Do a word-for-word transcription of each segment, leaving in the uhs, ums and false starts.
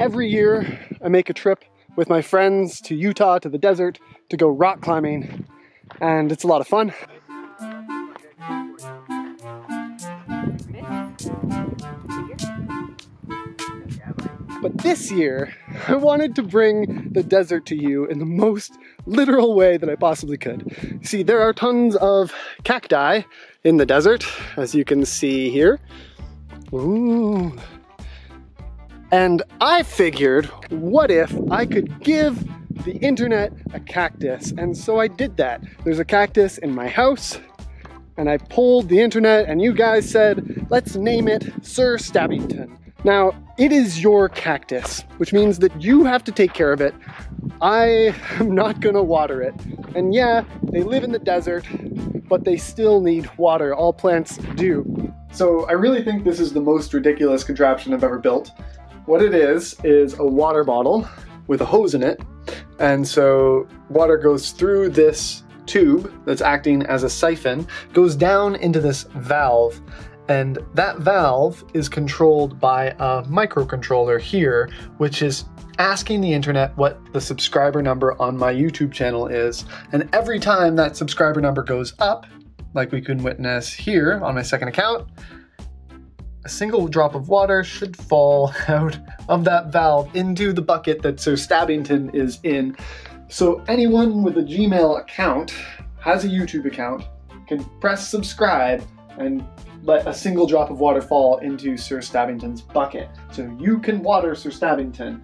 Every year I make a trip with my friends to Utah, to the desert, to go rock climbing, and it's a lot of fun. But this year, I wanted to bring the desert to you in the most literal way that I possibly could. See, there are tons of cacti in the desert, as you can see here. Ooh. And I figured, what if I could give the internet a cactus? And so I did that. There's a cactus in my house, and I polled the internet, and you guys said, let's name it Sir Stabbington. Now, it is your cactus, which means that you have to take care of it. I am not gonna water it. And yeah, they live in the desert, but they still need water. All plants do. So I really think this is the most ridiculous contraption I've ever built. What it is, is a water bottle with a hose in it. And so water goes through this tube that's acting as a siphon, goes down into this valve. And that valve is controlled by a microcontroller here, which is asking the internet what the subscriber number on my YouTube channel is. And every time that subscriber number goes up, like we can witness here on my second account, a single drop of water should fall out of that valve into the bucket that Sir Stabbington is in. So anyone with a Gmail account, has a YouTube account, can press subscribe and let a single drop of water fall into Sir Stabbington's bucket. So you can water Sir Stabbington.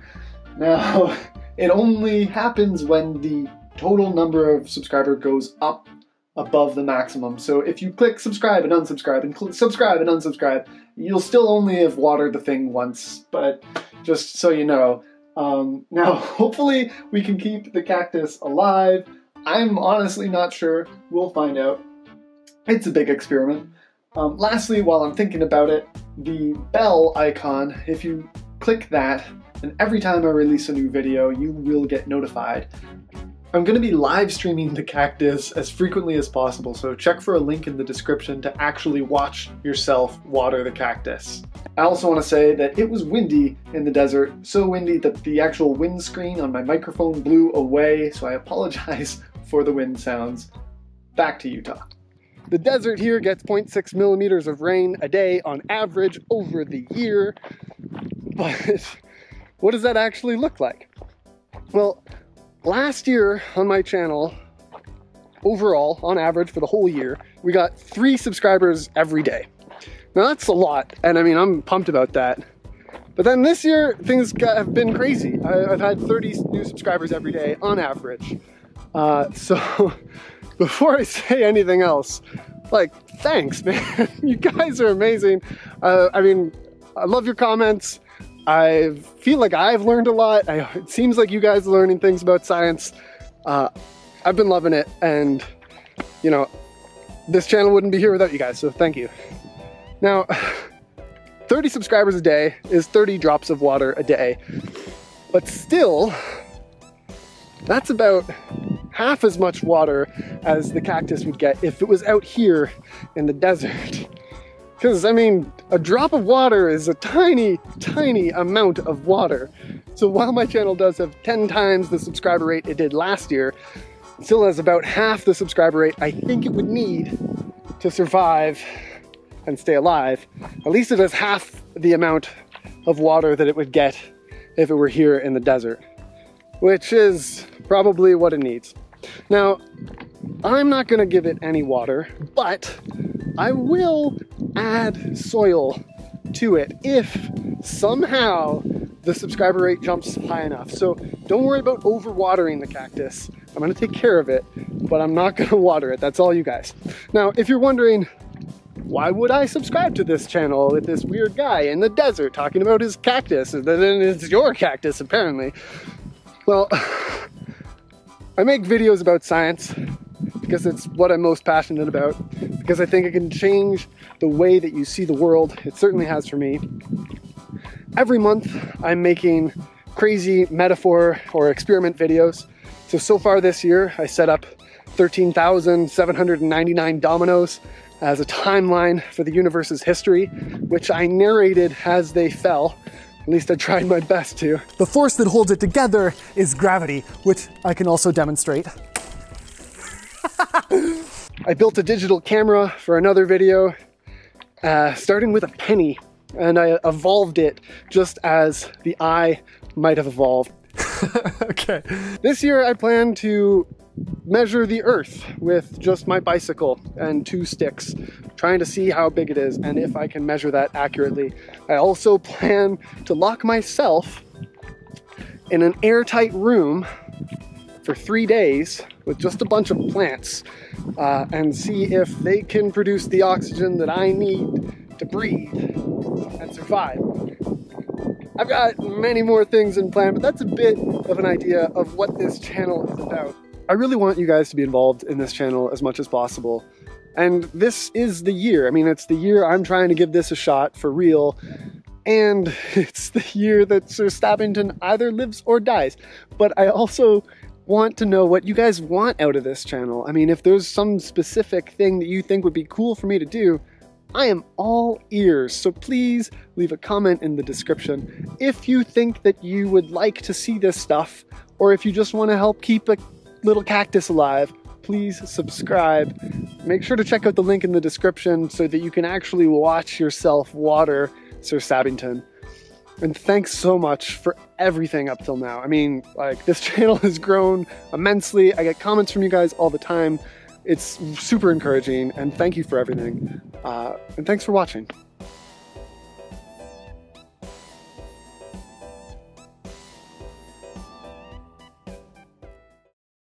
Now, it only happens when the total number of subscribers goes up above the maximum. So if you click subscribe and unsubscribe and click subscribe and unsubscribe, you'll still only have watered the thing once, but just so you know. Um, now, hopefully we can keep the cactus alive. I'm honestly not sure. We'll find out. It's a big experiment. Um, lastly, while I'm thinking about it, the bell icon, if you click that, and every time I release a new video, you will get notified. I'm going to be live streaming the cactus as frequently as possible, so check for a link in the description to actually watch yourself water the cactus. I also want to say that it was windy in the desert, so windy that the actual windscreen on my microphone blew away, so I apologize for the wind sounds. Back to Utah. The desert here gets zero point six millimeters of rain a day on average over the year, but what does that actually look like? Well, last year on my channel, overall, on average for the whole year, we got three subscribers every day. Now that's a lot, and I mean, I'm pumped about that. But then this year, things got, have been crazy. I, I've had thirty new subscribers every day on average. Uh, so... Before I say anything else, like, thanks, man. You guys are amazing. Uh, I mean, I love your comments. I feel like I've learned a lot. I, it seems like you guys are learning things about science. Uh, I've been loving it, and, you know, this channel wouldn't be here without you guys, so thank you. Now, thirty subscribers a day is thirty drops of water a day, but still, that's about half as much water as the cactus would get if it was out here in the desert. Because, I mean, a drop of water is a tiny, tiny amount of water. So while my channel does have ten times the subscriber rate it did last year, it still has about half the subscriber rate I think it would need to survive and stay alive. At least it has half the amount of water that it would get if it were here in the desert, which is probably what it needs. Now, I'm not gonna give it any water, but I will add soil to it if somehow the subscriber rate jumps high enough. So don't worry about overwatering the cactus. I'm gonna take care of it, but I'm not gonna water it. That's all you guys. Now, if you're wondering, why would I subscribe to this channel with this weird guy in the desert talking about his cactus? And then it's your cactus, apparently. Well, I make videos about science because it's what I'm most passionate about, because I think it can change the way that you see the world. It certainly has for me. Every month I'm making crazy metaphor or experiment videos. So, so far this year I set up thirteen thousand seven hundred ninety-nine dominoes as a timeline for the universe's history, which I narrated as they fell. At least I tried my best to. The force that holds it together is gravity, which I can also demonstrate. I built a digital camera for another video, uh, starting with a penny, and I evolved it just as the eye might have evolved. Okay. This year I plan to measure the earth with just my bicycle and two sticks, trying to see how big it is and if I can measure that accurately. I also plan to lock myself in an airtight room for three days with just a bunch of plants uh, and see if they can produce the oxygen that I need to breathe and survive. I've got many more things in plan, but that's a bit of an idea of what this channel is about. I really want you guys to be involved in this channel as much as possible. And this is the year. I mean, it's the year I'm trying to give this a shot for real. And it's the year that Sir Stabbington either lives or dies. But I also want to know what you guys want out of this channel. I mean, if there's some specific thing that you think would be cool for me to do, I am all ears, so please leave a comment in the description if you think that you would like to see this stuff, or if you just want to help keep a little cactus alive, please subscribe. Make sure to check out the link in the description so that you can actually watch yourself water Sir Stabbington. And thanks so much for everything up till now. I mean, like, this channel has grown immensely. I get comments from you guys all the time. It's super encouraging, and thank you for everything. Uh, and thanks for watching.